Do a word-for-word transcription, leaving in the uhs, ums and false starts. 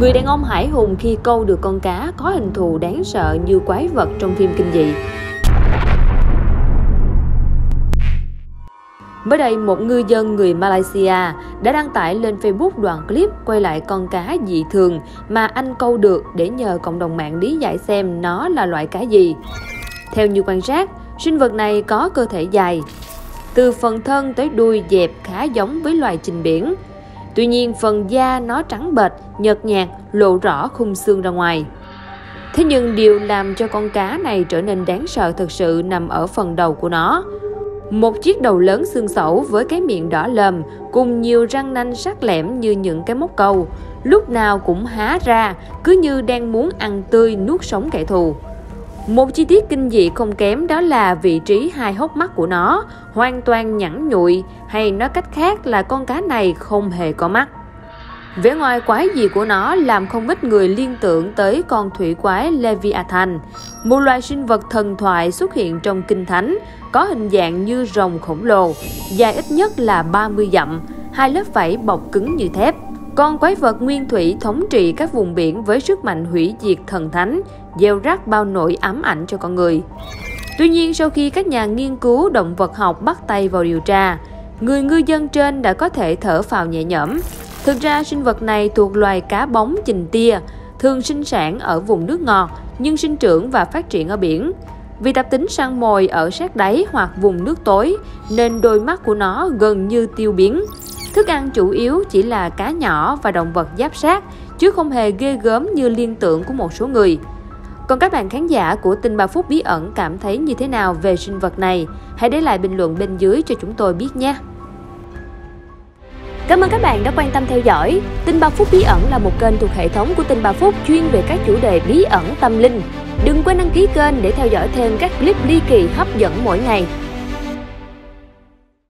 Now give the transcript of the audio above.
Người đàn ông hải hùng khi câu được con cá có hình thù đáng sợ như quái vật trong phim kinh dị. Mới đây, một ngư dân người Malaysia đã đăng tải lên Facebook đoạn clip quay lại con cá dị thường mà anh câu được để nhờ cộng đồng mạng lý giải xem nó là loại cá gì. Theo như quan sát, sinh vật này có cơ thể dài, từ phần thân tới đuôi dẹp khá giống với loài trình biển. Tuy nhiên, phần da nó trắng bệch, nhợt nhạt, lộ rõ khung xương ra ngoài. Thế nhưng điều làm cho con cá này trở nên đáng sợ thực sự nằm ở phần đầu của nó. Một chiếc đầu lớn xương xẩu với cái miệng đỏ lòm cùng nhiều răng nanh sắc lẻm như những cái móc câu, lúc nào cũng há ra, cứ như đang muốn ăn tươi nuốt sống kẻ thù. Một chi tiết kinh dị không kém đó là vị trí hai hốc mắt của nó, hoàn toàn nhẵn nhụi, hay nói cách khác là con cá này không hề có mắt. Vẻ ngoài quái dị của nó làm không ít người liên tưởng tới con thủy quái Leviathan, một loài sinh vật thần thoại xuất hiện trong Kinh Thánh, có hình dạng như rồng khổng lồ, dài ít nhất là ba mươi dặm, hai lớp vảy bọc cứng như thép. Con quái vật nguyên thủy thống trị các vùng biển với sức mạnh hủy diệt thần thánh, gieo rắc bao nỗi ám ảnh cho con người. Tuy nhiên, sau khi các nhà nghiên cứu động vật học bắt tay vào điều tra, người ngư dân trên đã có thể thở phào nhẹ nhõm. Thực ra, sinh vật này thuộc loài cá bóng chình tia, thường sinh sản ở vùng nước ngọt nhưng sinh trưởng và phát triển ở biển. Vì tập tính săn mồi ở sát đáy hoặc vùng nước tối nên đôi mắt của nó gần như tiêu biến. Thức ăn chủ yếu chỉ là cá nhỏ và động vật giáp sát, chứ không hề ghê gớm như liên tưởng của một số người. Còn các bạn khán giả của Tin ba Phút Bí Ẩn cảm thấy như thế nào về sinh vật này? Hãy để lại bình luận bên dưới cho chúng tôi biết nhé! Cảm ơn các bạn đã quan tâm theo dõi. Tin ba Phút Bí Ẩn là một kênh thuộc hệ thống của Tin ba Phút chuyên về các chủ đề bí ẩn tâm linh. Đừng quên đăng ký kênh để theo dõi thêm các clip ly kỳ hấp dẫn mỗi ngày.